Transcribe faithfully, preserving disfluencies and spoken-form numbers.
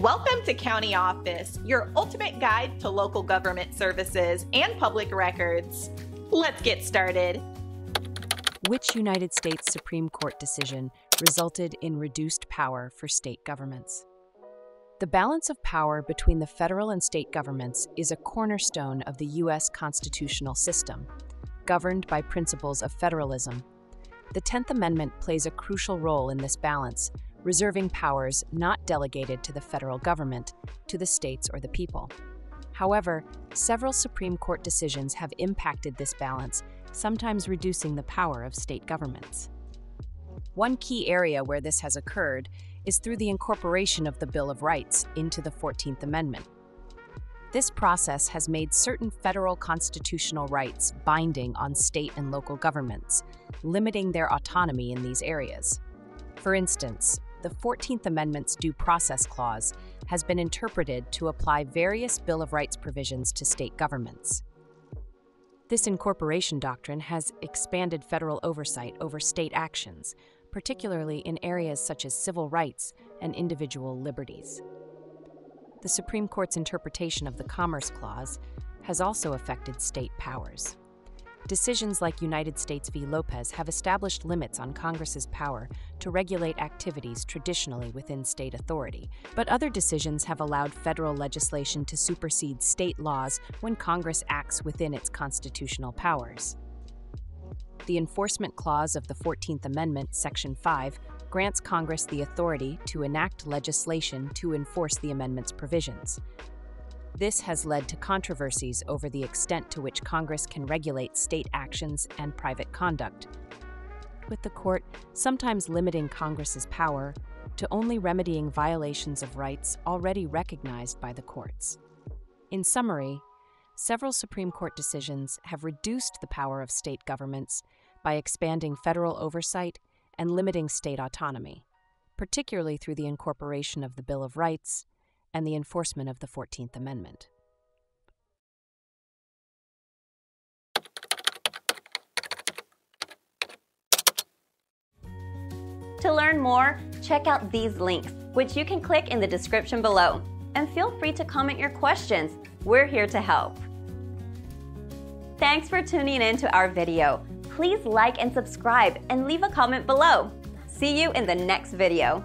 Welcome to County Office, your ultimate guide to local government services and public records. Let's get started. Which United States Supreme Court decision resulted in reduced power for state governments? The balance of power between the federal and state governments is a cornerstone of the U S constitutional system, governed by principles of federalism. The Tenth Amendment plays a crucial role in this balance, reserving powers not delegated to the federal government, to the states or the people. However, several Supreme Court decisions have impacted this balance, sometimes reducing the power of state governments. One key area where this has occurred is through the incorporation of the Bill of Rights into the Fourteenth Amendment. This process has made certain federal constitutional rights binding on state and local governments, limiting their autonomy in these areas. For instance, the Fourteenth Amendment's Due Process Clause has been interpreted to apply various Bill of Rights provisions to state governments. This incorporation doctrine has expanded federal oversight over state actions, particularly in areas such as civil rights and individual liberties. The Supreme Court's interpretation of the Commerce Clause has also affected state powers. Decisions like United States v. Lopez have established limits on Congress's power to regulate activities traditionally within state authority, but other decisions have allowed federal legislation to supersede state laws when Congress acts within its constitutional powers. The Enforcement Clause of the Fourteenth Amendment, Section five, grants Congress the authority to enact legislation to enforce the amendment's provisions. This has led to controversies over the extent to which Congress can regulate state actions and private conduct, with the court sometimes limiting Congress's power to only remedying violations of rights already recognized by the courts. In summary, several Supreme Court decisions have reduced the power of state governments by expanding federal oversight and limiting state autonomy, particularly through the incorporation of the Bill of Rights and the enforcement of the Fourteenth Amendment. To learn more, check out these links, which you can click in the description below. And feel free to comment your questions. We're here to help. Thanks for tuning in to our video. Please like and subscribe and leave a comment below. See you in the next video.